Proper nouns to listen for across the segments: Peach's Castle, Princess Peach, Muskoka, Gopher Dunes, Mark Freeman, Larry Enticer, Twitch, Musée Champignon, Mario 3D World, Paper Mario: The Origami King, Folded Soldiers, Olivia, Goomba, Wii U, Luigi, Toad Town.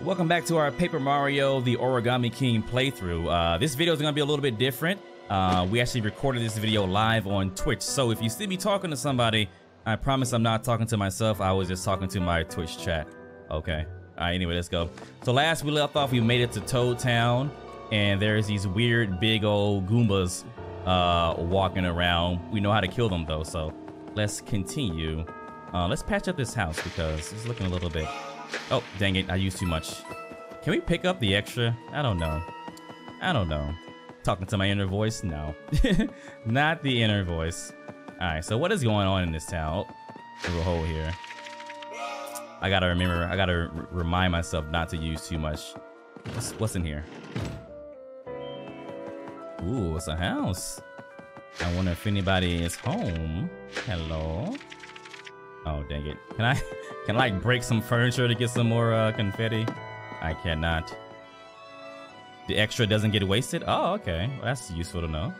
Welcome back to our Paper Mario: The Origami King playthrough. This video is going to be a little bit different. We actually recorded this video live on Twitch, so if you see me talking to somebody, I promise I'm not talking to myself. I was just talking to my Twitch chat. Okay. All right. Anyway, let's go. So last we left off, we made it to Toad Town, and there's these weird big old Goombas walking around. We know how to kill them though, so let's continue. Let's patch up this house because it's looking a little bit. Oh, dang it, I used too much. Can we pick up the extra? I don't know. I don't know. Talking to my inner voice? No. Not the inner voice. Alright, so what is going on in this town? Oh, there's a hole here. I gotta remember, I gotta remind myself not to use too much. What's in here? Ooh, it's a house. I wonder if anybody is home. Hello? Oh, dang it. Can I like break some furniture to get some more confetti? I cannot. The extra doesn't get wasted? Oh, okay. Well, that's useful to know.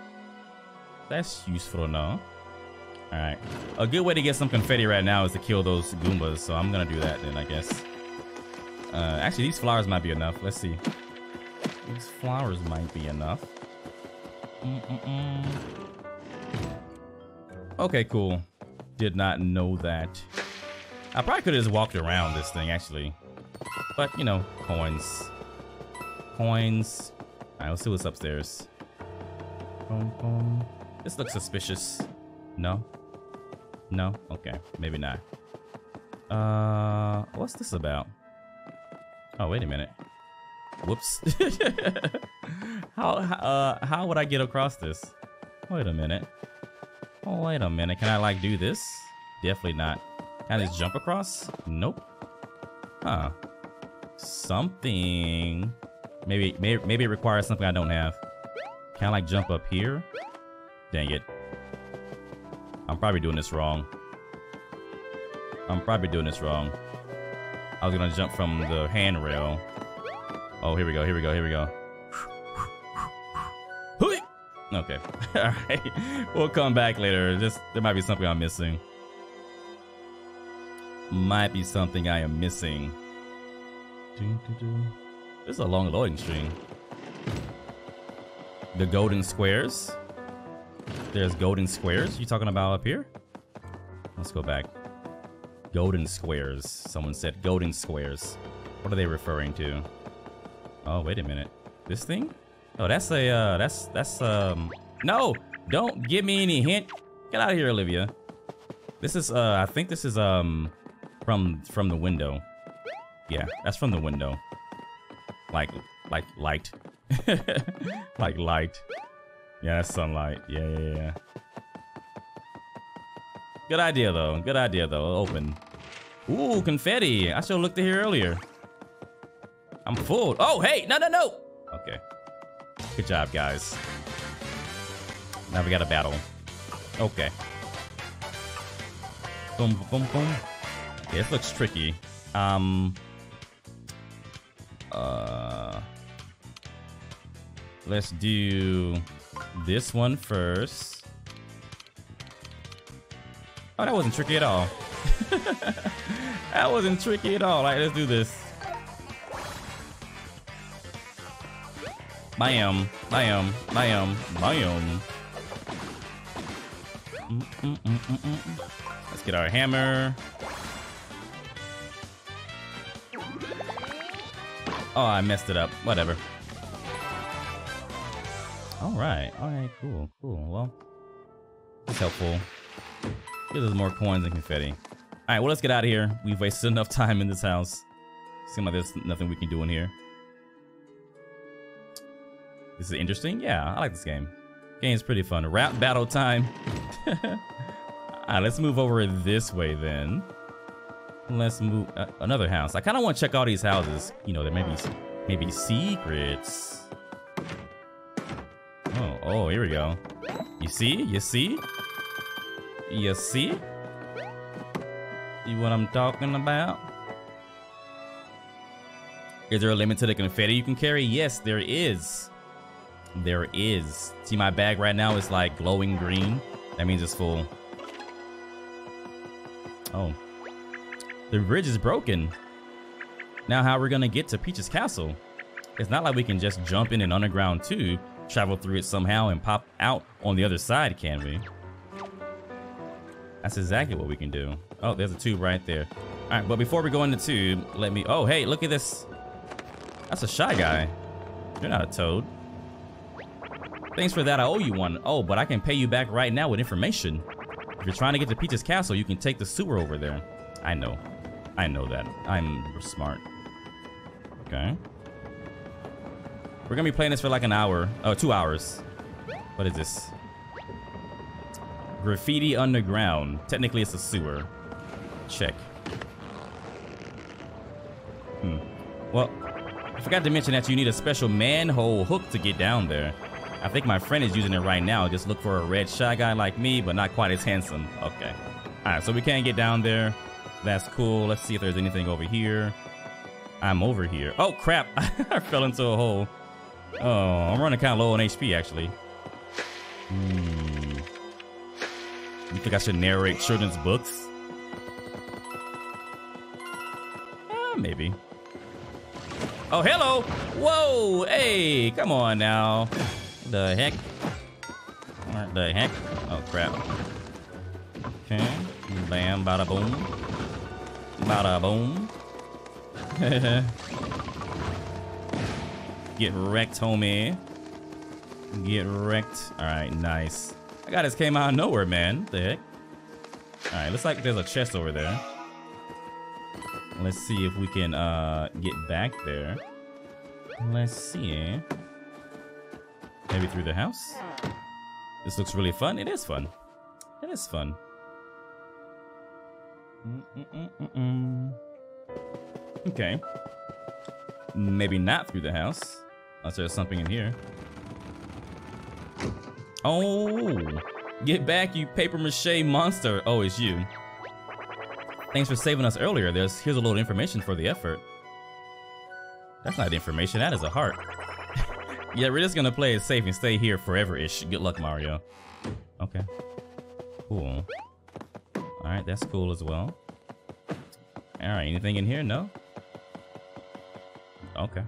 That's useful to know. Alright. A good way to get some confetti right now is to kill those Goombas, so I'm gonna do that then, I guess. Actually, these flowers might be enough. Let's see. These flowers might be enough. Okay, cool. Did not know that. I probably could have just walked around this thing actually, but you know, coins. Coins. All right, let's see what's upstairs. Boom, boom. This looks suspicious. No? No? Okay, maybe not. What's this about? Oh, wait a minute. Whoops. How would I get across this? Wait a minute. Oh, wait a minute, can I like do this? Definitely not. Can I just jump across? Nope. Huh. Something. Maybe it requires something I don't have. Can I like jump up here? Dang it. I'm probably doing this wrong. I'm probably doing this wrong. I was gonna jump from the handrail. Oh, here we go, here we go, here we go. Okay. Alright. We'll come back later. Just there might be something I'm missing. Might be something I am missing. This is a long loading string. The golden squares. There's golden squares. You talking about up here? Let's go back. Golden squares. Someone said golden squares. What are they referring to? Oh, wait a minute. This thing? Oh, that's a, no, don't give me any hint. Get out of here, Olivia. This is, I think this is, from the window. Yeah, that's from the window. Like light. Like light. Yeah, that's sunlight. Yeah, yeah, yeah. Good idea, though. Good idea, though. Open. Ooh, confetti. I should've looked at here earlier. I'm fooled. Oh, hey, no, no, no. Okay. Good job, guys. Now we got a battle. Okay. Boom, boom, boom. Okay, this looks tricky. Let's do this one first. Oh, that wasn't tricky at all. That wasn't tricky at all. All right, let's do this. Bam, bam, bam, bam. Let's get our hammer. Oh, I messed it up. Whatever. All right, cool, cool. Well, it's helpful. Gives us more coins and confetti. All right, well, let's get out of here. We've wasted enough time in this house. Seems like there's nothing we can do in here. This is interesting. Yeah, I like this game. Game's pretty fun. Rap battle time. Alright, let's move over this way then. Let's move another house. I kind of want to check all these houses. You know, there may be secrets. Oh, oh, here we go. You see? You see? You see? You what I'm talking about? Is there a limit to the confetti you can carry? Yes, there is. There is. See, my bag right now is like glowing green. That means it's full. Oh. The bridge is broken. Now, how we're gonna get to Peach's Castle? It's not like we can just jump in an underground tube, travel through it somehow, and pop out on the other side, can we? That's exactly what we can do. Oh, there's a tube right there. All right, but before we go in the tube, let me... Oh, hey, look at this. That's a shy guy. You're not a toad. Thanks for that. I owe you one. Oh, but I can pay you back right now with information. If you're trying to get to Peach's Castle, you can take the sewer over there. I know. I know that. I'm smart. Okay. We're gonna be playing this for like an hour. Oh, 2 hours. What is this? Graffiti underground. Technically, it's a sewer. Check. Hmm. Well, I forgot to mention that you need a special manhole hook to get down there. I think my friend is using it right now. Just look for a red shy guy like me, but not quite as handsome. Okay. All right, so we can't get down there. That's cool. Let's see if there's anything over here. I'm over here. Oh, crap. I fell into a hole. Oh, I'm running kind of low on HP, actually. Hmm. You think I should narrate children's books? Maybe. Oh, hello. Whoa. Hey, come on now. The heck? What the heck? Oh, crap. Okay. Bam, bada boom. Bada boom. Get wrecked, homie. Get wrecked. All right, nice. I got this came out of nowhere, man. What the heck? All right, looks like there's a chest over there. Let's see if we can get back there. Let's see. Maybe through the house? This looks really fun. It is fun. It is fun. Okay. Maybe not through the house. Unless there's something in here. Oh! Get back, you paper mache monster. Oh, it's you. Thanks for saving us earlier. Here's a little information for the effort. That's not information, that is a heart. Yeah, we're just gonna play it safe and stay here forever-ish. Good luck, Mario. Okay. Cool. Alright, that's cool as well. Alright, anything in here? No? Okay.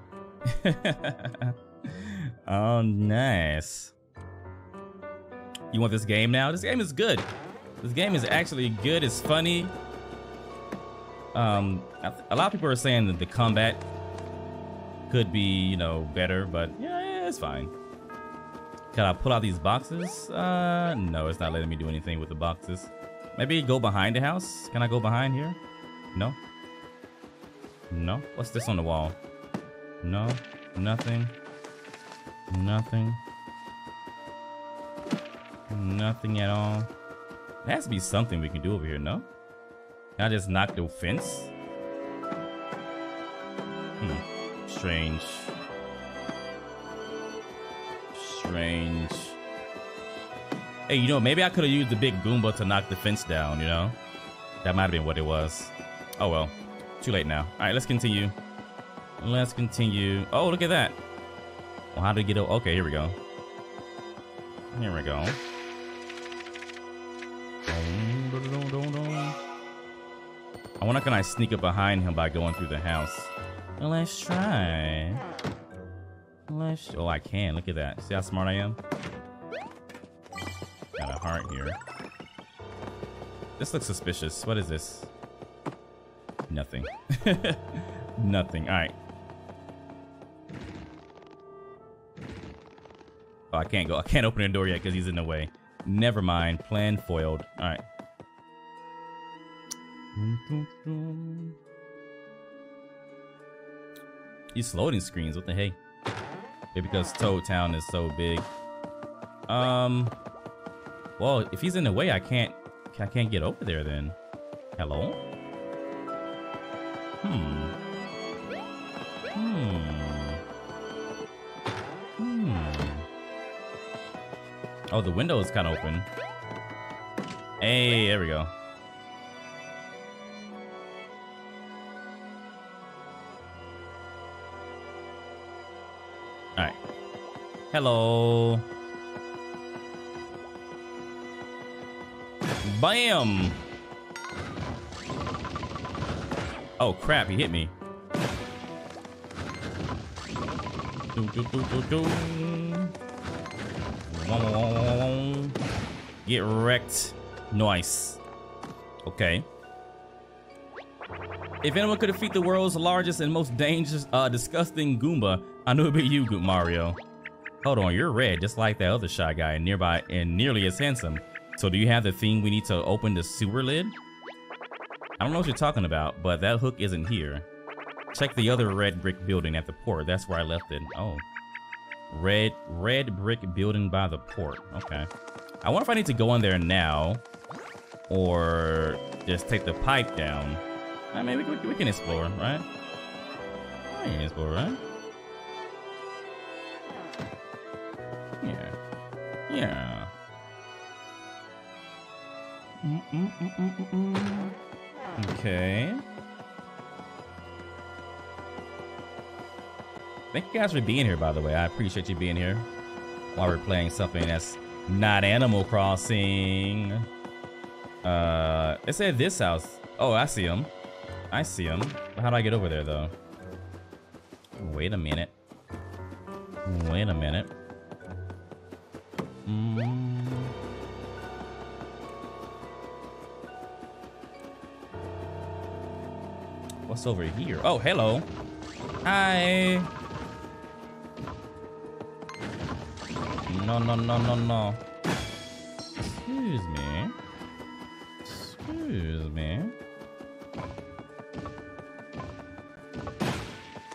Oh, nice. You want this game now? This game is good. This game is actually good, it's funny. A lot of people are saying that the combat could be, you know, better, but yeah, it's fine. Can I pull out these boxes? No, it's not letting me do anything with the boxes. Maybe go behind the house? Can I go behind here? No. No. What's this on the wall? No. Nothing. Nothing. Nothing at all. There has to be something we can do over here, no? Can I just knock the fence? Hmm. Strange. Strange. Hey, you know, maybe I could have used the big Goomba to knock the fence down, you know? That might have been what it was. Oh well. Too late now. Alright, let's continue. Let's continue. Oh, look at that. Well, how do we get over? Okay, here we go. Here we go. I wonder can I sneak up behind him by going through the house? Well, let's try. Let's... Oh, I can. Look at that. See how smart I am? Got a heart here. This looks suspicious. What is this? Nothing. Nothing. All right. Oh, I can't go. I can't open the door yet because he's in the way. Never mind. Plan foiled. All right. These loading screens, what the heck? Maybe because Toad Town is so big. Well, if he's in the way, I can't get over there then. Hello? Oh, the window is kind of open. Hey, there we go. Alright. Hello. Bam! Oh crap, he hit me. Get wrecked. Nice. Okay. If anyone could defeat the world's largest and most dangerous, disgusting Goomba, I knew it'd be you, Goop Mario. Hold on, you're red, just like that other shy guy nearby and nearly as handsome. So do you have the thing we need to open the sewer lid? I don't know what you're talking about, but that hook isn't here. Check the other red brick building at the port. That's where I left it. Oh. Red brick building by the port. Okay. I wonder if I need to go in there now or just take the pipe down. I mean, we can explore, right? We can explore, right? Yeah. Yeah. Okay. Thank you guys for being here, by the way. I appreciate you being here while we're playing something that's not Animal Crossing. It said this house. Oh, I see him. I see him. How do I get over there, though? Wait a minute. Wait a minute. What's over here? Oh, hello. Hi. No, no, no, no, no. Excuse me. Excuse me.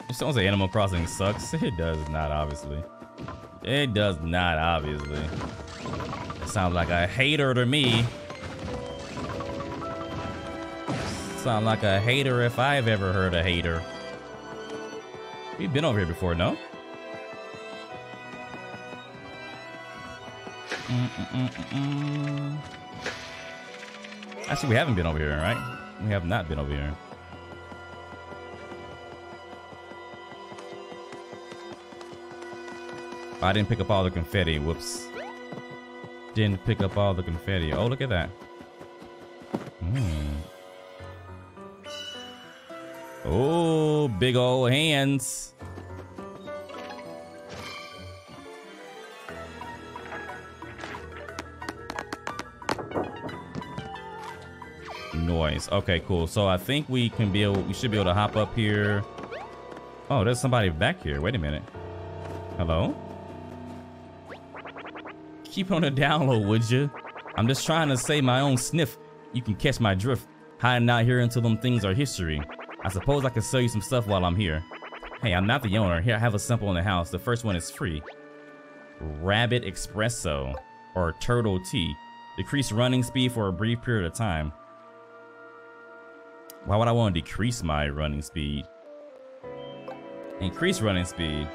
If someone say Animal Crossing sucks, it does not, obviously. It does not, obviously. It sounds like a hater to me. Sound like a hater if I've ever heard a hater. We've been over here before, no? Actually, we haven't been over here, right? We have not been over here. I didn't pick up all the confetti. Whoops. Didn't pick up all the confetti. Oh, look at that. Oh, big old hands. Noise. Okay, cool. So I think we can be able, we should be able to hop up here. Oh, there's somebody back here. Wait a minute. Hello? Keep on the down low, would you? I'm just trying to say my own sniff. You can catch my drift. Hiding out here until them things are history. I suppose I can sell you some stuff while I'm here. Hey, I'm not the owner. Here, I have a sample in the house. The first one is free. Rabbit espresso or turtle tea. Decrease running speed for a brief period of time. Why would I want to decrease my running speed? Increase running speed.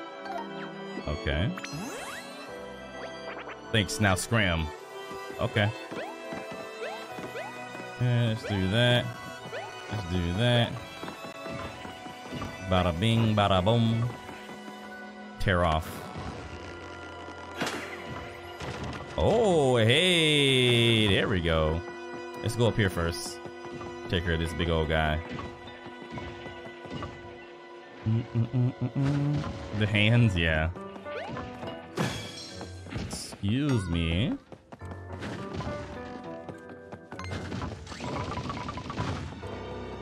Okay. Thanks, now scram. Okay. Yeah, let's do that. Let's do that. Bada bing, bada boom. Tear off. Oh, hey, there we go. Let's go up here first. Take care of this big old guy. The hands, yeah. Excuse me.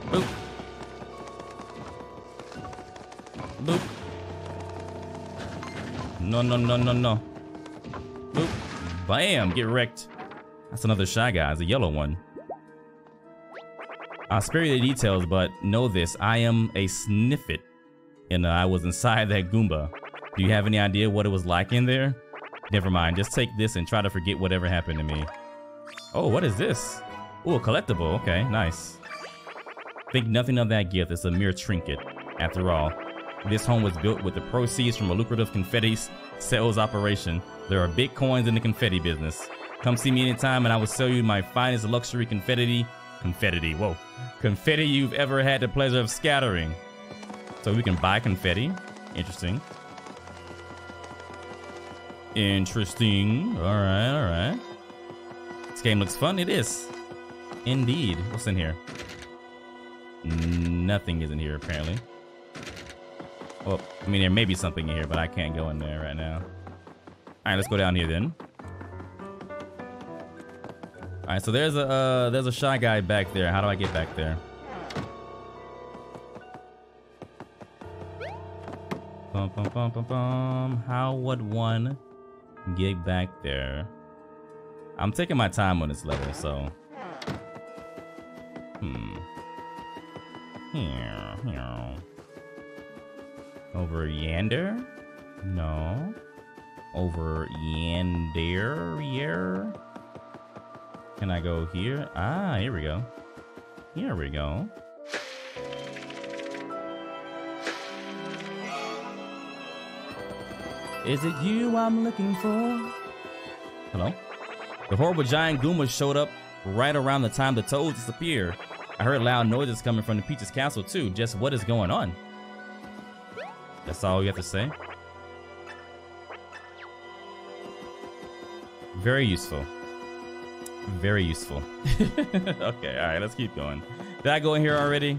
Boop. Boop. No, no, no, no, no. Boop. Bam, get wrecked. That's another shy guy, it's a yellow one. I'll spare you the details, but know this, I am a sniffit. And I was inside that Goomba. Do you have any idea what it was like in there? Never mind, just take this and try to forget whatever happened to me. Oh, what is this? Oh, a collectible, okay, nice. Think nothing of that gift, it's a mere trinket. After all, this home was built with the proceeds from a lucrative confetti sales operation. There are big coins in the confetti business. Come see me anytime and I will sell you my finest luxury confetti, whoa. Confetti you've ever had the pleasure of scattering. So we can buy confetti, interesting. Interesting, all right, all right. This game looks fun, it is. Indeed, what's in here? Nothing is in here apparently. Well, I mean, there may be something in here, but I can't go in there right now. All right, let's go down here then. All right, so there's a shy guy back there. How do I get back there? Bum, bum, bum, bum, bum. How would one get back there? I'm taking my time on this level, so. Over yonder? No. Over yonder? Here? Can I go here? Ah, here we go. Here we go. Is it you I'm looking for? Hello? The horrible giant Goomba showed up right around the time the toads disappeared. I heard loud noises coming from the Peach's Castle too. Just what is going on? That's all you have to say? Very useful. Very useful. Okay, all right, let's keep going. Did I go in here already?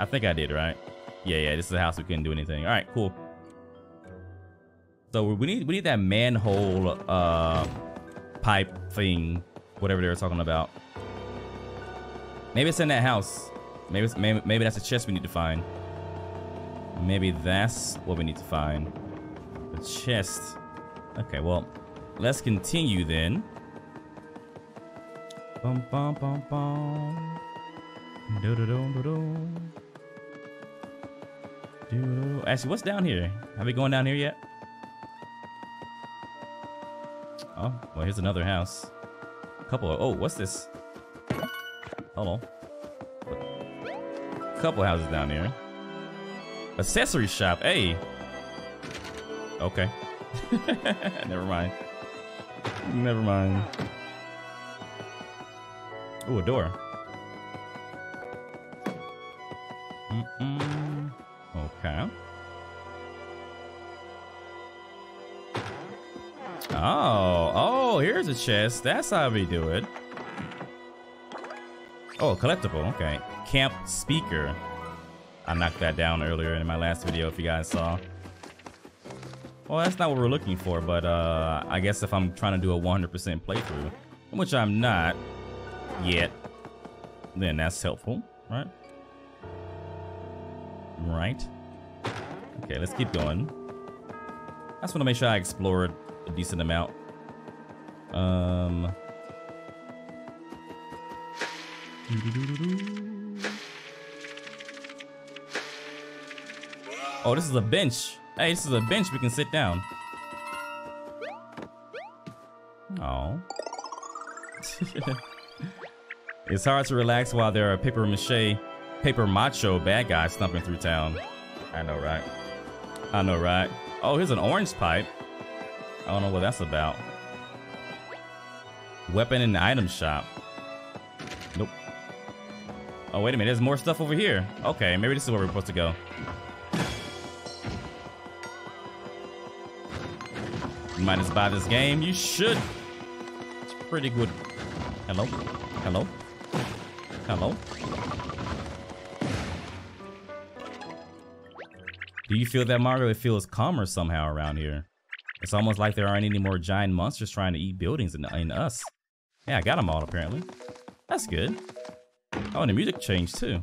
I think I did, right? Yeah, this is a house we couldn't do anything. All right, cool. So we need that manhole pipe thing, whatever they were talking about. Maybe it's in that house. Maybe that's a chest we need to find. Maybe that's what we need to find. The chest. Okay, well, let's continue then. Bum bum bum bum. Do do do do do. Actually, what's down here? Have we gone down here yet? Oh, well, here's another house. A couple of, oh, what's this? Hold on. A couple houses down there. Accessory shop, hey. Okay. Never mind. Never mind. Ooh, a door. Okay. Oh, here's a chest. That's how we do it. Oh, collectible. Okay. Camp speaker. I knocked that down earlier in my last video if you guys saw. Well, that's not what we're looking for, but I guess if I'm trying to do a 100% playthrough, which I'm not yet, then that's helpful, right? Right. Okay, let's keep going. I just want to make sure I explored a decent amount. Oh, this is a bench. Hey, this is a bench. We can sit down. Oh. It's hard to relax while there are paper macho bad guys stumping through town. I know, right? I know, right? Oh, here's an orange pipe. I don't know what that's about. Weapon in the item shop. Nope. Oh, wait a minute. There's more stuff over here. Okay, maybe this is where we're supposed to go. You might as buy this game. You should. It's pretty good. Hello? Hello? Hello? Do you feel that, Mario? It feels calmer somehow around here. It's almost like there aren't any more giant monsters trying to eat buildings and us. Yeah, I got them all apparently. That's good. Oh, and the music changed too.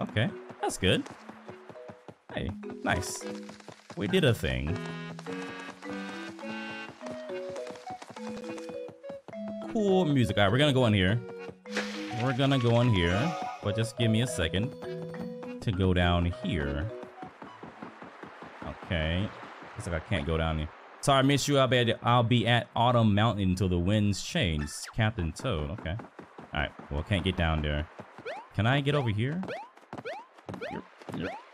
Okay, that's good. Hey, nice. We did a thing. Cool music. All right, we're gonna go in here. We're gonna go in here, but just give me a second to go down here. Okay. Looks like I can't go down here. Sorry, I missed you. I'll be at Autumn Mountain until the winds change. Captain Toad. Okay. All right. Well, can't get down there. Can I get over here?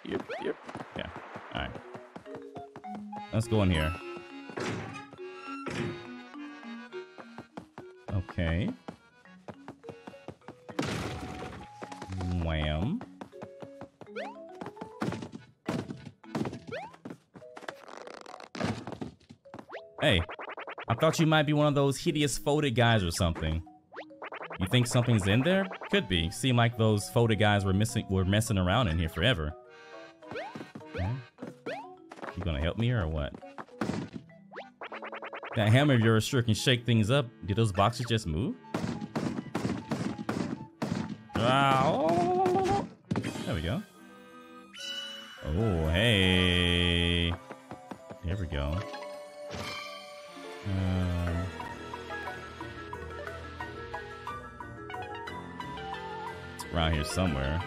Yep. Yeah. All right. Let's go in here. Okay. Wham. Hey, I thought you might be one of those hideous folded guys or something. You think something's in there? Could be. Seem like those folded guys were messing around in here forever. Okay. You gonna help me or what? That hammer of yours sure can shake things up. Did those boxes just move? Oh. There we go. Oh, hey. There we go. It's around here somewhere.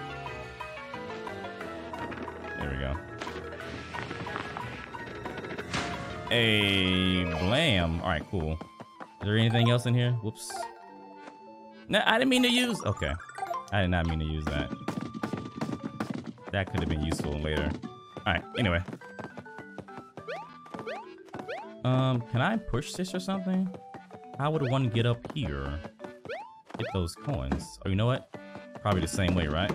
There we go. Hey, blam. All right, cool. Is there anything else in here? Whoops. No, I didn't mean to use. Okay. I did not mean to use that. That could have been useful later. All right, anyway. Can I push this or something? How would one get up here? Get those coins. Oh, you know what? Probably the same way, right?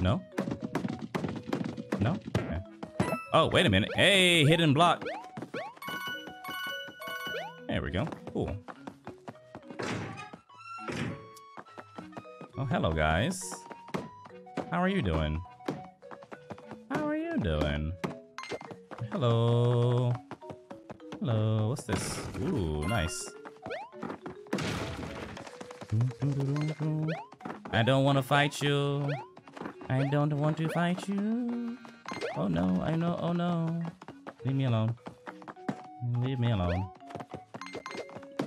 No? No? Okay. Oh, wait a minute. Hey, hidden block. There we go. Cool. Oh, hello, guys. How are you doing? How are you doing? Hello. Hello. What's this? Ooh, nice. I don't want to fight you. I don't want to fight you. Oh no, I know. Oh no. Leave me alone. Leave me alone.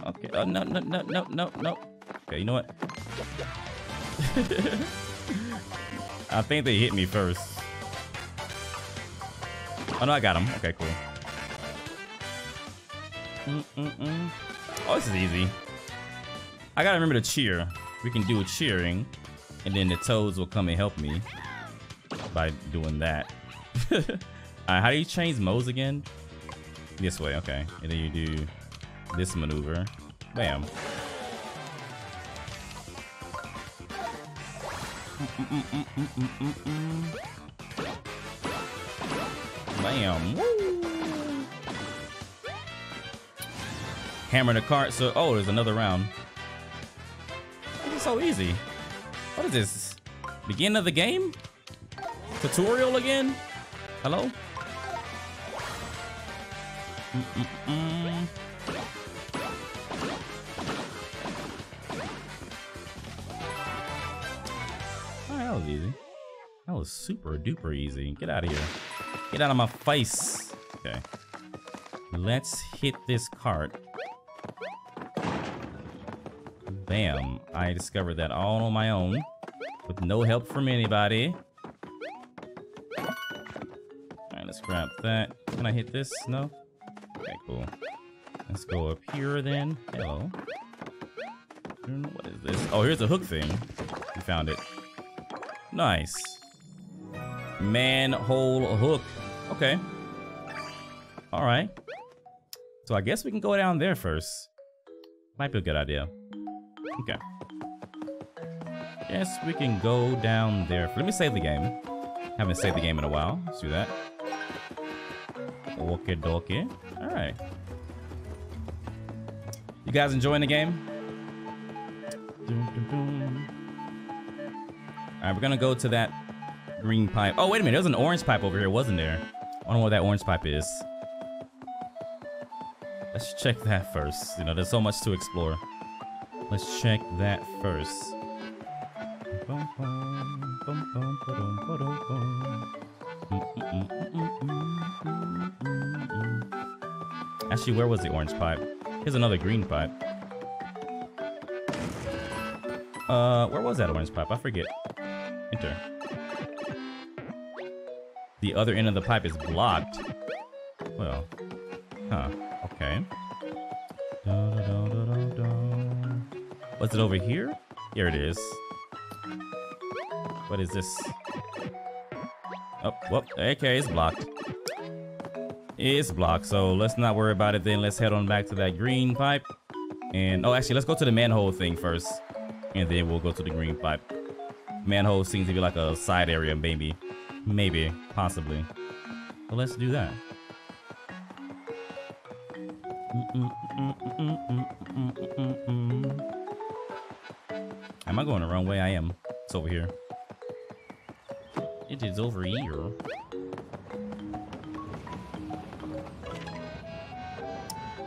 Okay. Oh no, no, no, no, no, no. Okay, you know what? I think they hit me first. Oh no, I got him. Okay, cool. Oh, this is easy. I gotta remember to cheer. We can do cheering, and then the toads will come and help me by doing that. Alright, how do you change modes again? This way, okay. And then you do this maneuver. Bam. Bam. Woo. Hammer the cart. So, oh, there's another round. This is so easy. What is this? Beginning of the game? Tutorial again? Hello? That was easy. That was super duper easy. Get out of here. Get out of my face. Okay. Let's hit this cart. Bam. I discovered that all on my own. With no help from anybody. Alright, let's grab that. Can I hit this? No? Okay, cool. Let's go up here then. Hello. What is this? Oh, here's the hook thing. We found it. Nice. Manhole hook. Okay. All right. So I guess we can go down there first. Might be a good idea. Okay. Guess we can go down there. Let me save the game. Haven't saved the game in a while. Let's do that. Okie dokie. All right. You guys enjoying the game? Dun, dun, dun. All right, we're gonna go to that green pipe. Oh, wait a minute, there's an orange pipe over here, wasn't there? I don't know where that orange pipe is. Let's check that first. You know, there's so much to explore. Let's check that first. Actually, where was the orange pipe? Here's another green pipe. Where was that orange pipe? I forget. Enter. The other end of the pipe is blocked. Well, huh? Okay. Da, da, da, da, da, da. Was it over here? Here it is. What is this? Oh, whoop. Okay, it's blocked. It's blocked. So let's not worry about it. Then let's head on back to that green pipe. And oh, actually, let's go to the manhole thing first, and then we'll go to the green pipe. Manhole seems to be like a side area, maybe. Maybe, possibly. But let's do that. Am I going the wrong way? I am. It's over here. It is over here.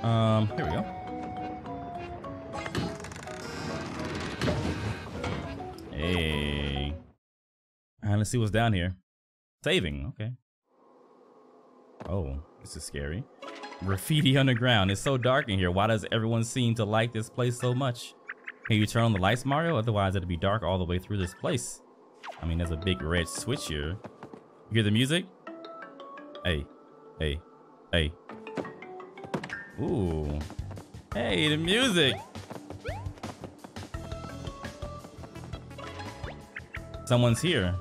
Here we go. Hey. Alright, let's see what's down here. Saving, okay. Oh, this is scary. Graffiti underground. It's so dark in here. Why does everyone seem to like this place so much? Can you turn on the lights, Mario? Otherwise, it'll be dark all the way through this place. I mean, there's a big red switch here. You hear the music? Hey, hey, hey. Ooh. Hey, the music. Someone's here.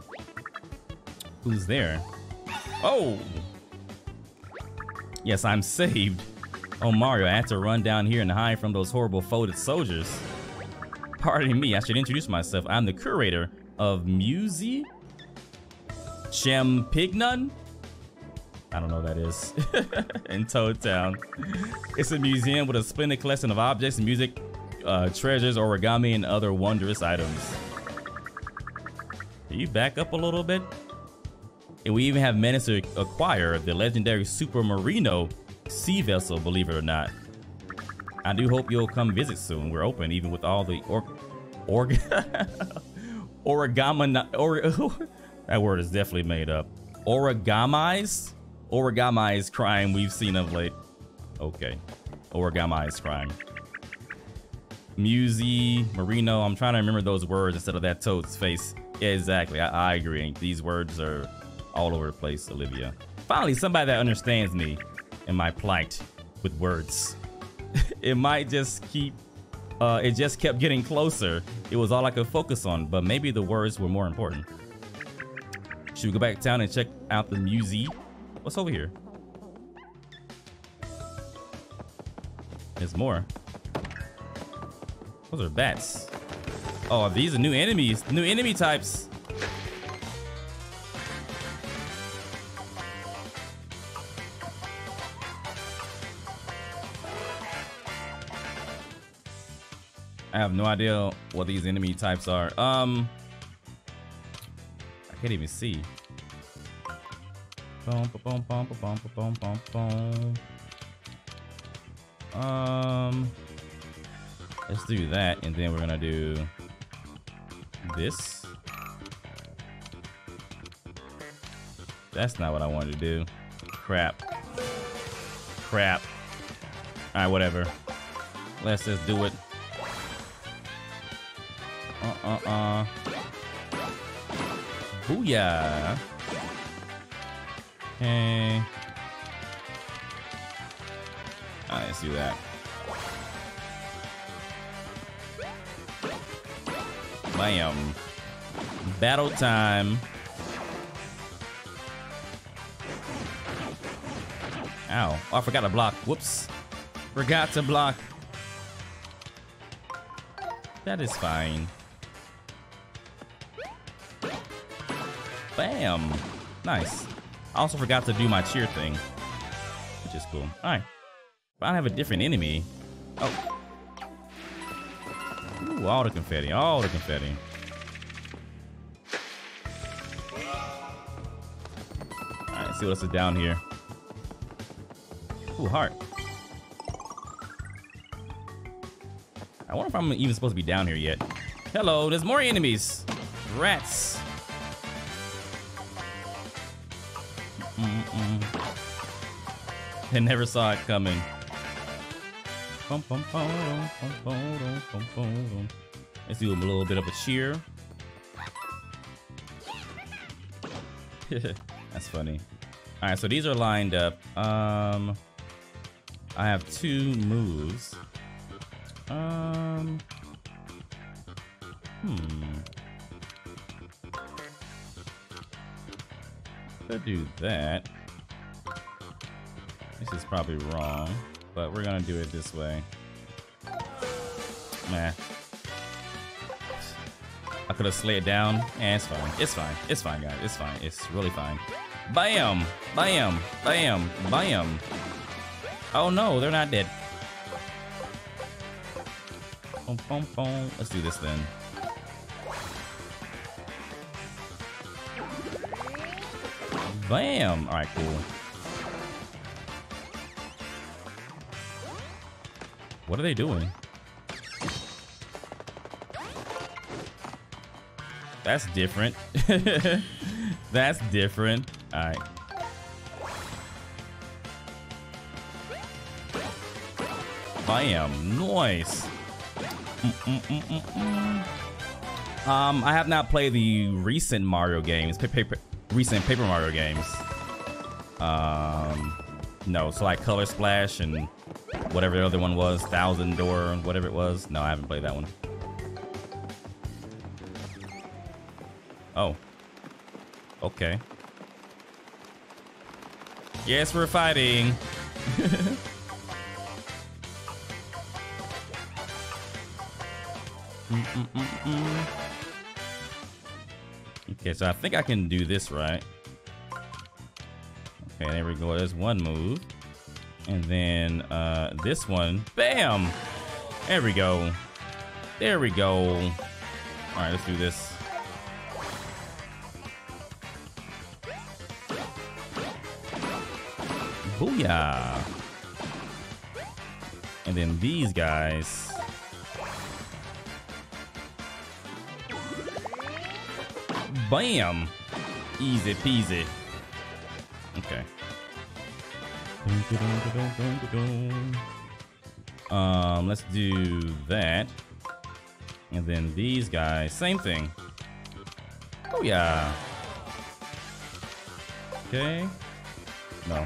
Who's there? Oh! Yes, I'm saved. Oh, Mario, I had to run down here and hide from those horrible folded soldiers. Pardon me, I should introduce myself. I'm the curator of Musée Champignon. I don't know what that is. In Toad Town. It's a museum with a splendid collection of objects, music, treasures, origami, and other wondrous items. Can you back up a little bit? And we even have managed to acquire the legendary Super Marino sea vessel, believe it or not. I do hope you'll come visit soon. We're open even with all the that word is definitely made up. Origami's crime we've seen of late. Okay, origami's crime. Musée, Marino, I'm trying to remember those words instead of that toad's face. Yeah, exactly, I agree. These words are all over the place, Olivia. Finally, somebody that understands me and my plight with words. It might just keep, it just kept getting closer. It was all I could focus on, but maybe the words were more important. Should we go back down and check out the museum? What's over here? There's more. Those are bats. Oh, these are new enemies, new enemy types. I have no idea what these enemy types are. I can't even see. Let's do that, and then we're gonna do this. That's not what I wanted to do. Crap. Crap. All right, whatever. Let's just do it. Booyah. Hey. All right, let's do that. Bam. Battle time. Ow. Oh, I forgot to block. Whoops. Forgot to block. That is fine. Bam. Nice. I also forgot to do my cheer thing, which is cool. All right. But I have a different enemy. Oh. Ooh, all the confetti, all the confetti. All right, let's see what else is down here. Ooh, heart. I wonder if I'm even supposed to be down here yet. Hello, there's more enemies. Rats. I never saw it coming. Let's do a little bit of a cheer. That's funny. All right, so these are lined up. I have two moves. Could do that. This is probably wrong. But we're gonna do it this way. Nah. I could have slid it down. Eh, it's fine. It's fine. It's fine, guys. It's fine. It's really fine. Bam! Bam! Bam! Bam! Oh no, they're not dead. Boom, boom, boom. Let's do this then. Bam! Alright, cool. What are they doing? That's different. That's different. All right. Bam. Nice. I have not played the recent Mario games. Recent Paper Mario games. No, so like Color Splash and whatever the other one was, Thousand Door, whatever it was. No, I haven't played that one. Oh. Okay. Yes, we're fighting. Okay, so I think I can do this right. Okay, there we go. There's one move. And then this one. Bam! There we go. There we go. All right, let's do this. Booyah! And then these guys. Bam! Easy peasy. Okay. Let's do that. And then these guys. Same thing. Oh yeah. Okay. No.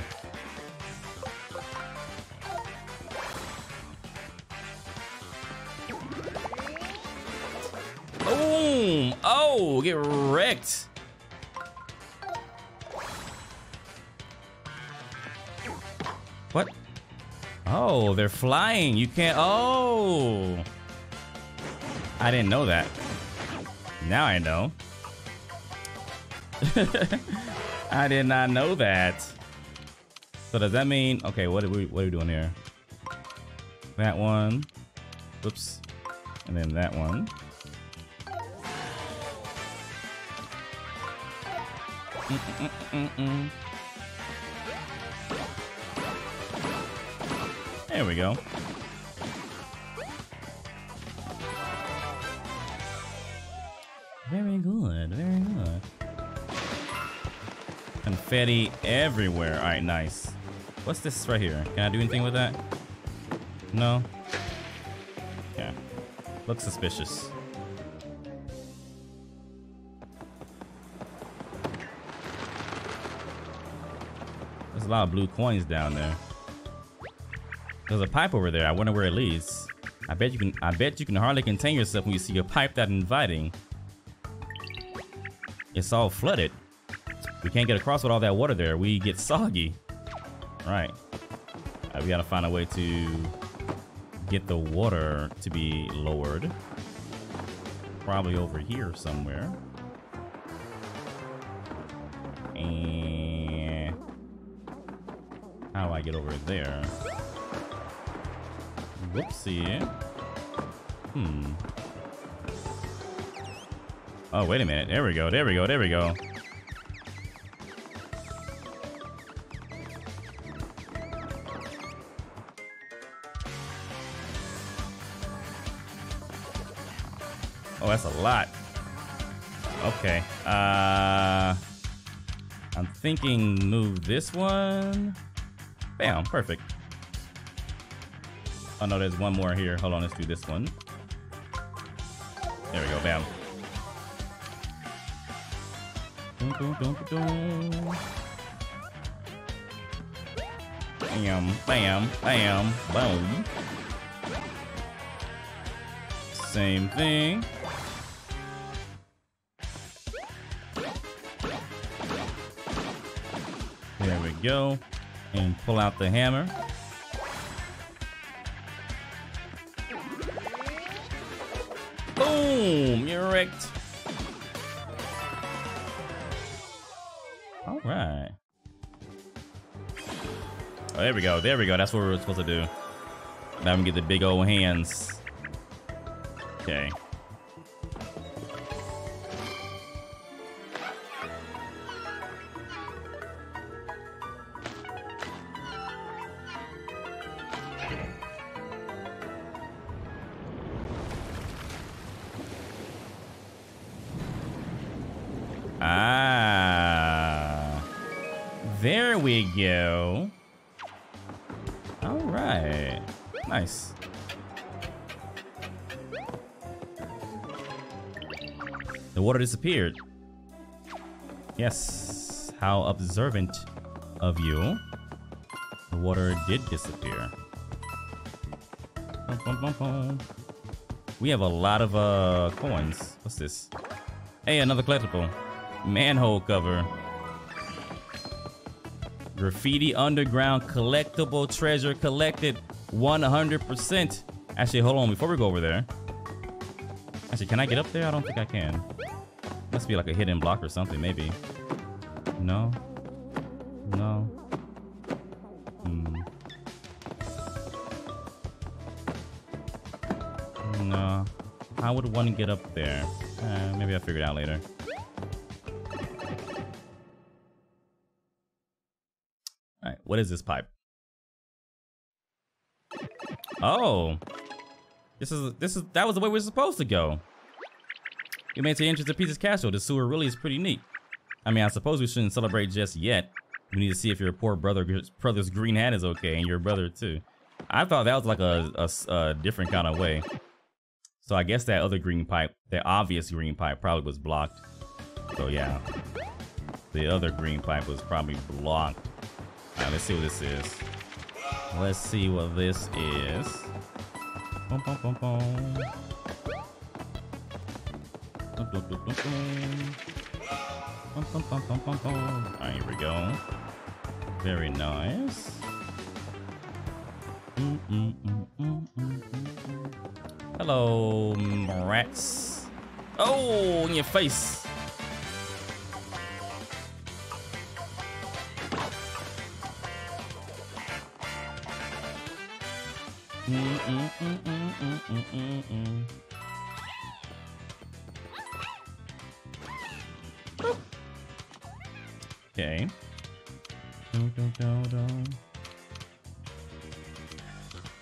Boom! Oh, get wrecked. What? Oh, they're flying. You can't. Oh, I didn't know that. Now I know. I did not know that. So does that mean? Okay, what are we doing here? That one. Whoops. And then that one. There we go. Very good, very good. Confetti everywhere. All right, nice. What's this right here? Can I do anything with that? No? Yeah. Looks suspicious. A lot of blue coins down there. There's a pipe over there. I wonder where it leads. I bet you can hardly contain yourself when you see a pipe that inviting. It's all flooded. We can't get across with all that water there. We get soggy. Right. We gotta find a way to get the water to be lowered. Probably over here somewhere. How do I get over there? Whoopsie. Hmm. Oh, wait a minute. There we go. There we go. There we go. Oh, that's a lot. Okay. I'm thinking move this one. Bam, perfect. Oh no, there's one more here. Hold on, let's do this one. There we go, bam. Bam, bam, bam, boom. Same thing. There we go. And pull out the hammer. Boom! You're wrecked. All right. Oh, there we go. There we go. That's what we're supposed to do. Now we get the big old hands. Okay. There we go. All right. Nice. The water disappeared. Yes. How observant of you. The water did disappear. Bum, bum, bum, bum. We have a lot of coins. What's this? Hey, another collectible. Manhole cover. Graffiti Underground collectible treasure collected 100%. Actually, hold on. Before we go over there. Actually, can I get up there? I don't think I can. Must be like a hidden block or something, maybe. No. No. No. How would one get up there? Maybe I'll figure it out later. All right, what is this pipe? Oh, this is that was the way we were supposed to go. We made it to the entrance of Peach's Castle. The sewer really is pretty neat. I mean, I suppose we shouldn't celebrate just yet. We need to see if your poor brother's green hat is okay, and your brother too. I thought that was like a different kind of way. So I guess that other green pipe, the obvious green pipe, probably was blocked. So yeah, the other green pipe was probably blocked. All right, let's see what this is. Let's see what this is. Bum, bum, bum, bum. Dum, dum, dum, dum, dum. Bum, bum, bum, bum, bum, bum. All right, here we go. Very nice. Hello, rats. Oh, in your face. Okay.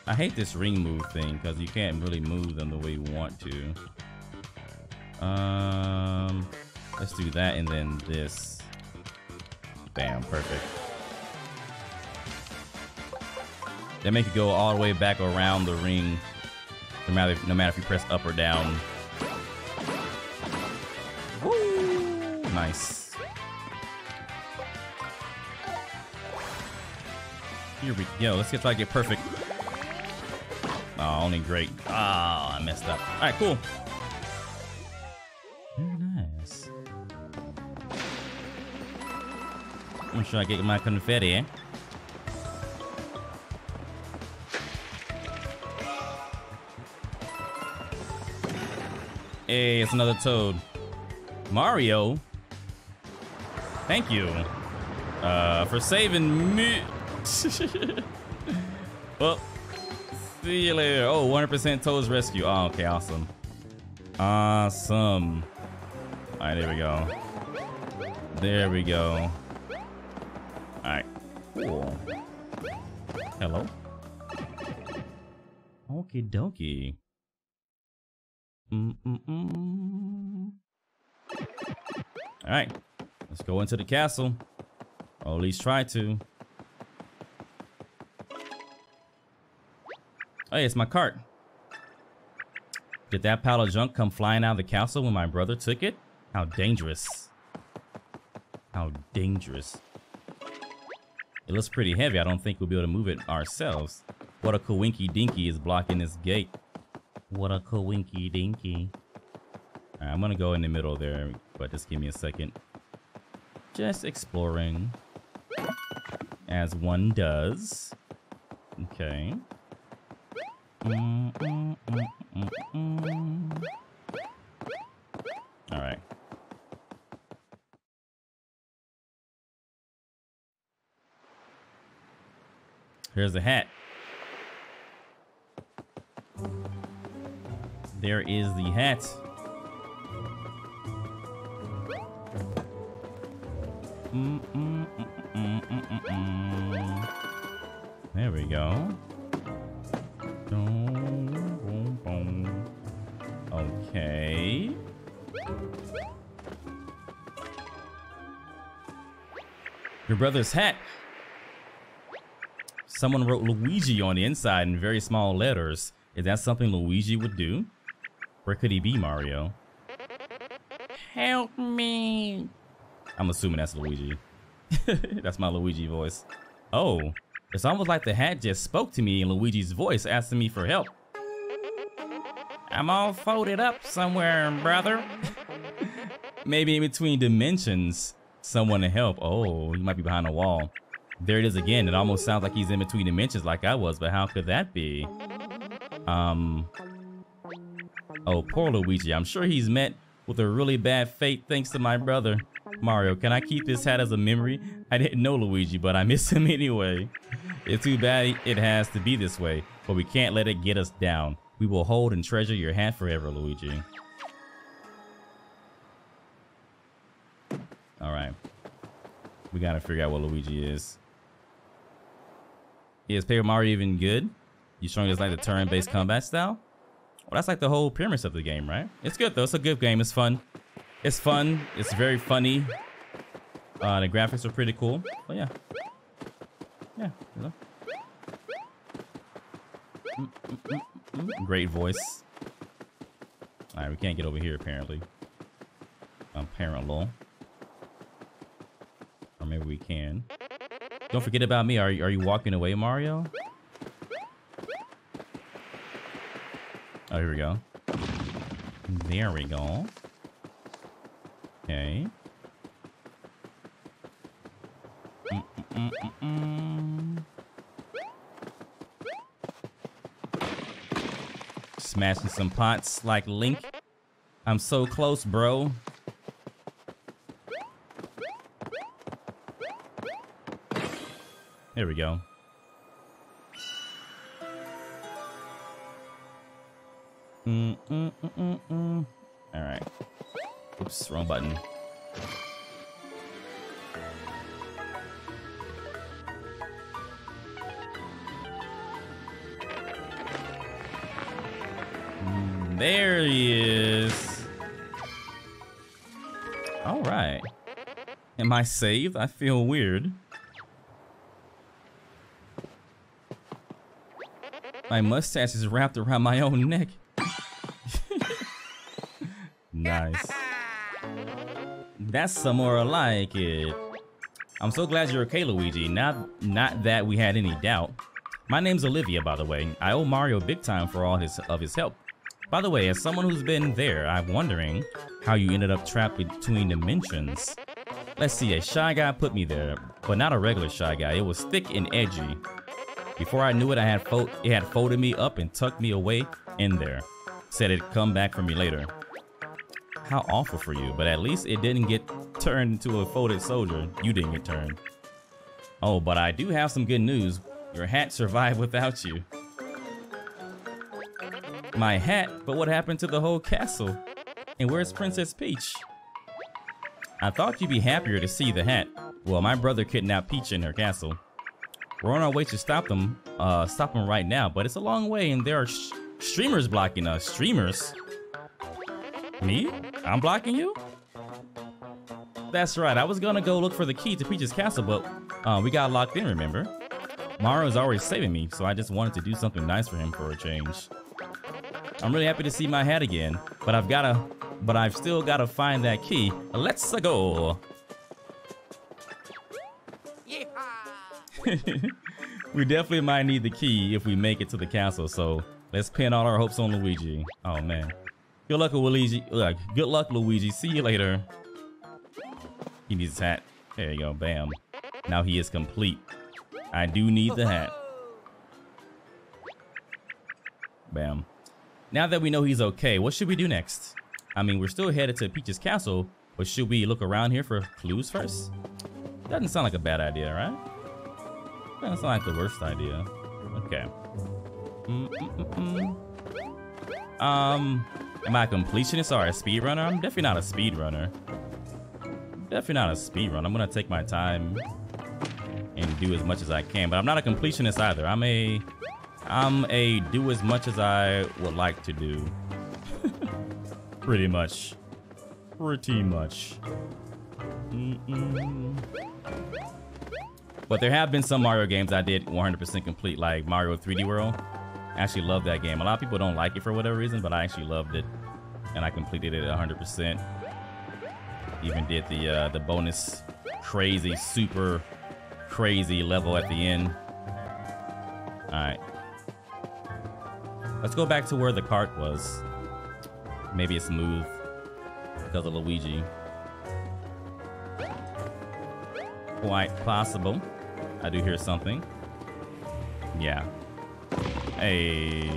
I hate this ring move thing because you can't really move them the way you want to. Let's do that and then this. Bam, perfect. They make you go all the way back around the ring, no matter if you press up or down. Woo! Nice. Here we go. Let's see if I get perfect. Oh, only great. Ah, oh, I messed up. All right, cool. Very nice. I'm sure I get my confetti, eh? Hey, it's another Toad. Mario, thank you for saving me. Well. See you later. Oh, 100% Toad's Rescue. Oh, okay, awesome. Awesome. All right, there we go. There we go. All right. Cool. Hello. Okie dokie. All right. Let's go into the castle. Or at least try to. Hey, it's my cart. Did that pile of junk come flying out of the castle when my brother took it? How dangerous. How dangerous. It looks pretty heavy. I don't think we'll be able to move it ourselves. What a coinky dinky is blocking this gate. What a coinky dinky. All right, I'm gonna go in the middle there, but just give me a second. Just exploring. As one does. Okay. All right. Here's the hat. There is the hat. There we go. Okay. Your brother's hat. Someone wrote Luigi on the inside in very small letters. Is that something Luigi would do? Where could he be, Mario? Help me. I'm assuming that's Luigi. That's my Luigi voice. Oh, it's almost like the hat just spoke to me in Luigi's voice, asking me for help. I'm all folded up somewhere, brother. Maybe in between dimensions, someone to help. Oh, he might be behind a wall. There it is again. It almost sounds like he's in between dimensions like I was, but how could that be? Oh, poor Luigi. I'm sure he's met with a really bad fate thanks to my brother. Mario, can I keep this hat as a memory? I didn't know Luigi, but I miss him anyway. It's too bad it has to be this way, but we can't let it get us down. We will hold and treasure your hat forever, Luigi. All right. We gotta figure out what Luigi is. Is Paper Mario even good? You showing us like the turn-based combat style? Well, that's like the whole premise of the game, right? It's good though, it's a good game, it's fun. It's fun, it's very funny. The graphics are pretty cool, but yeah. Yeah, you know. Great voice. All right, we can't get over here apparently. Apparently. Or maybe we can. Don't forget about me. Are you walking away, Mario? Oh, here we go. There we go. Okay. Smashing some pots like Link. I'm so close, bro. There we go. All right. Oops, wrong button. There he is. All right. Am I saved? I feel weird. My mustache is wrapped around my own neck. Nice. That's some more like it. I'm so glad you're okay, Luigi. Not that we had any doubt. My name's Olivia, by the way. I owe Mario big time for all his help. By the way, as someone who's been there, I'm wondering how you ended up trapped between dimensions. Let's see, a shy guy put me there, but not a regular shy guy. It was thick and edgy. Before I knew it, it had folded me up and tucked me away in there. Said it'd come back for me later. How awful for you, but at least it didn't get turned into a folded soldier. You didn't get turned. Oh, but I do have some good news. Your hat survived without you. My hat? But what happened to the whole castle? And where's Princess Peach? I thought you'd be happier to see the hat. Well, my brother kidnapped Peach in her castle. We're on our way to stop them right now, but it's a long way and there are streamers blocking us. Streamers? Me? I'm blocking you? That's right, I was gonna go look for the key to Peach's Castle, but we got locked in, remember? Mario's always saving me, so I just wanted to do something nice for him for a change. I'm really happy to see my hat again, but I've still gotta find that key. Let's go. We definitely might need the key if we make it to the castle, so let's pin all our hopes on Luigi. Oh man. Good luck, Luigi. Good luck, Luigi. See you later. He needs his hat. There you go, bam. Now he is complete. I do need the hat. Bam. Now that we know he's okay, what should we do next? I mean, we're still headed to Peach's Castle, but should we look around here for clues first? Doesn't sound like a bad idea, right? Doesn't sound like the worst idea. Okay. Am I a completionist or a speedrunner? I'm definitely not a speedrunner. Definitely not a speedrunner. I'm gonna take my time and do as much as I can, but I'm not a completionist either. I'm a do as much as I would like to do. Pretty much. Pretty much. But there have been some Mario games I did 100% complete, like Mario 3D World. I actually love that game. A lot of people don't like it for whatever reason, but I actually loved it. And I completed it 100%. Even did the bonus crazy, super crazy level at the end. All right. Let's go back to where the cart was. Maybe it's moved because of Luigi. Quite possible. I do hear something. Yeah. Hey.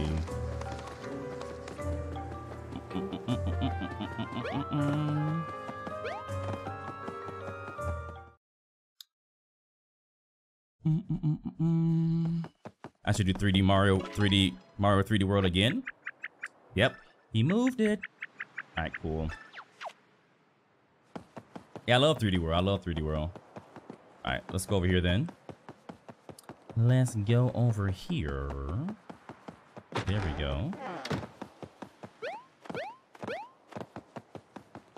I should do 3D Mario 3D World again. Yep, he moved it. All right, cool. Yeah, I love 3D World. I love 3D World. All right, let's go over here then. Let's go over here. There we go.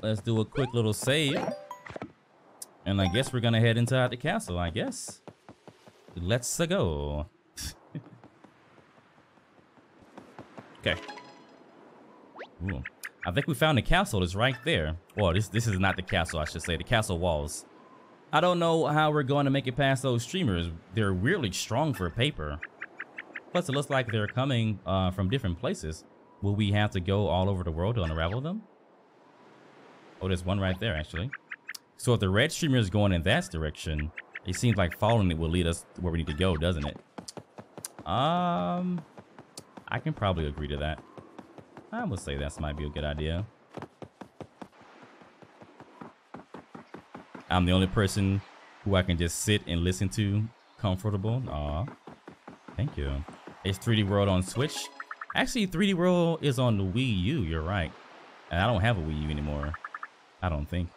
Let's do a quick little save. And I guess we're gonna head inside the castle, I guess. Let's go. Okay. Ooh. I think we found the castle. It's right there. Well, this is not the castle, I should say. The castle walls. I don't know how we're going to make it past those streamers. They're really strong for paper. Plus, it looks like they're coming from different places. Will we have to go all over the world to unravel them? Oh, there's one right there, actually. So if the red streamer is going in that direction, it seems like following it will lead us to where we need to go, doesn't it? I can probably agree to that. I would say that might be a good idea. I'm the only person who I can just sit and listen to comfortable. Aw, thank you. It's 3D World on Switch. Actually, 3D World is on the Wii U, you're right. And I don't have a Wii U anymore, I don't think.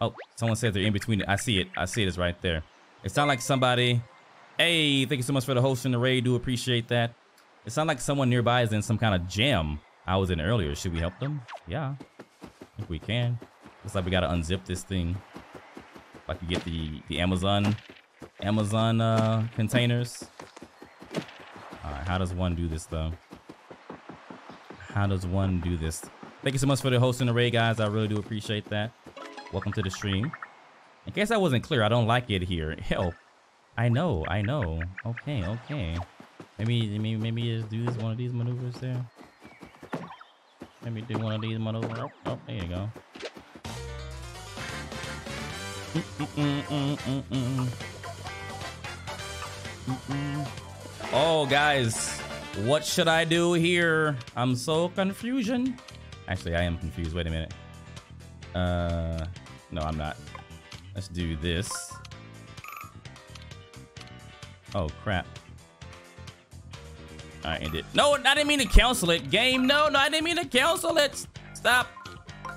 Oh, someone said they're in between. I see it. I see it. It's right there. It sounds like somebody. Hey, thank you so much for the host and the raid. Do appreciate that. It sounds like someone nearby is in some kind of jam I was in earlier. Should we help them? Yeah, if we can. Looks like we gotta unzip this thing. If I could get the Amazon containers. All right, how does one do this though? How does one do this? Thank you so much for the host and the raid, guys. I really do appreciate that. Welcome to the stream. In case I wasn't clear, I don't like it here. Help! I know, I know. Okay, okay. Maybe just do this one of these maneuvers there. Let me do one of these maneuvers. Oh, oh, there you go. Oh, guys, what should I do here? I'm so confusion. Actually, I am confused. Wait a minute. No, I'm not. Let's do this. Oh, crap. I end it. No, I didn't mean to cancel it. Game, no, I didn't mean to cancel it. Stop.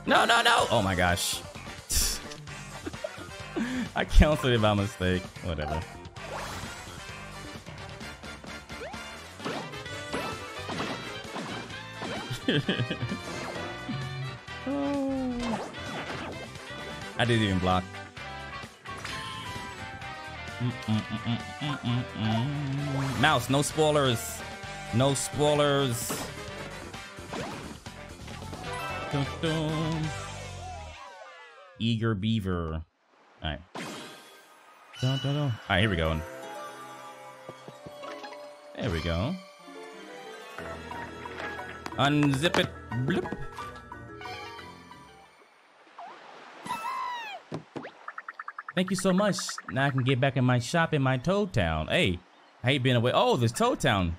No. Oh my gosh. I canceled it by mistake. Whatever. Oh. I didn't even block. Mouse, no spoilers. No spoilers. Dun, dun. Eager beaver. All right. Dun, dun, dun. All right, here we go. There we go. Unzip it. Bloop. Thank you so much. Now I can get back in my shop in my Toad Town. Hey, I hate being away. Oh, there's Toad Town.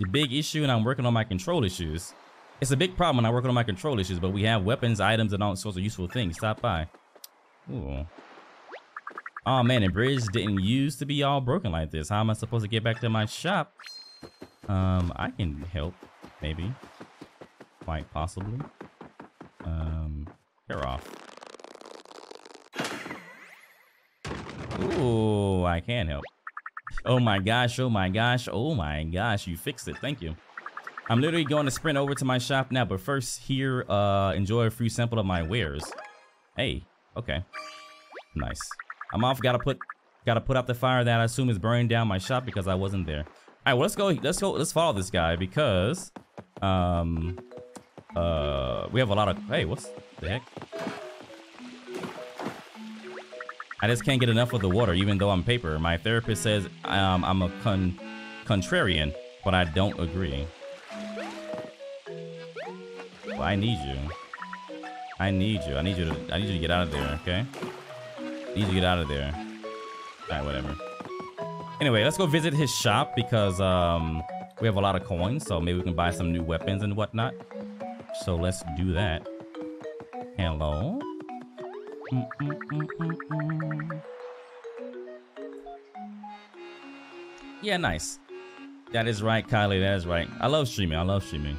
The big issue, and I'm working on my control issues. It's a big problem when I'm working on my control issues, but we have weapons, items, and all sorts of useful things. Stop by. Ooh. Oh man, the bridge didn't used to be all broken like this. How am I supposed to get back to my shop? I can help, maybe. Quite possibly. You're off. Ooh, I can help. Oh my gosh, oh my gosh, oh my gosh, you fixed it, thank you. I'm literally going to sprint over to my shop now, but first here, enjoy a free sample of my wares. Hey, okay, nice. I'm off, gotta put Gotta put out the fire that I assume is burning down my shop because I wasn't there. All right, well, let's follow this guy because we have a lot of, hey, what's the heck? I just can't get enough of the water even though I'm paper. My therapist says I'm a contrarian, but I don't agree. Well, I need you. I need you to get out of there, okay? I need you to get out of there. Alright, whatever. Anyway, let's go visit his shop because we have a lot of coins, so maybe we can buy some new weapons and whatnot. So let's do that. Hello? Yeah, nice. That is right, Kylie, that is right. I love streaming,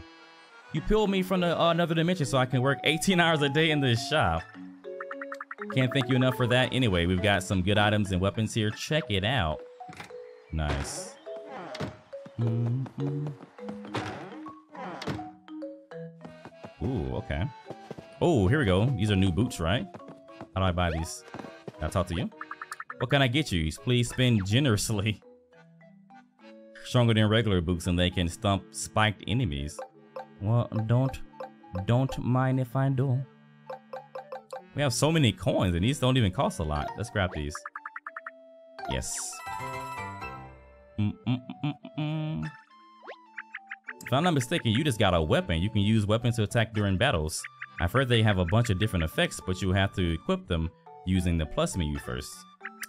You peeled me from the, another dimension so I can work 18 hours a day in this shop. Can't thank you enough for that. Anyway, we've got some good items and weapons here. Check it out. Nice. Ooh, okay. Oh, here we go. These are new boots, right? How do I buy these? Can I talk to you? What can I get you? Please spend generously. Stronger than regular boots and they can stomp spiked enemies. Well, don't mind if I do. We have so many coins and these don't even cost a lot. Let's grab these. Yes. If I'm not mistaken, you just got a weapon. You can use weapons to attack during battles. I've heard they have a bunch of different effects, but you have to equip them using the plus menu first.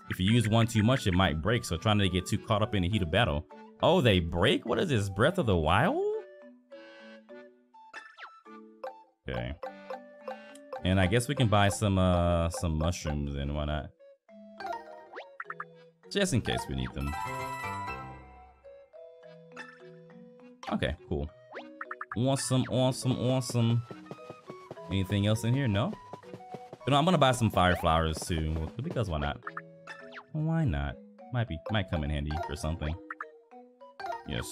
If you use one too much, it might break, so trying to get too caught up in the heat of battle. Oh, they break? What is this, Breath of the Wild? Okay. And I guess we can buy some mushrooms and why not? Just in case we need them. Okay, cool. Awesome, awesome, awesome. Anything else in here? No? But no, I'm gonna buy some fire flowers too, because why not? Why not? Might come in handy for something. Yes.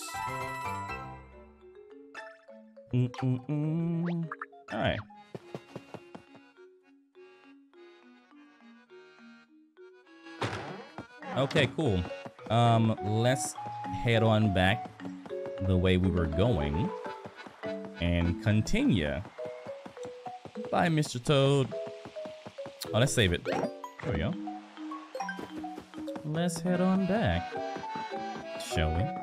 All right. Okay, cool. Let's head on back the way we were going and continue. Bye, Mr. Toad. Oh, let's save it. There we go. Let's head on back, shall we?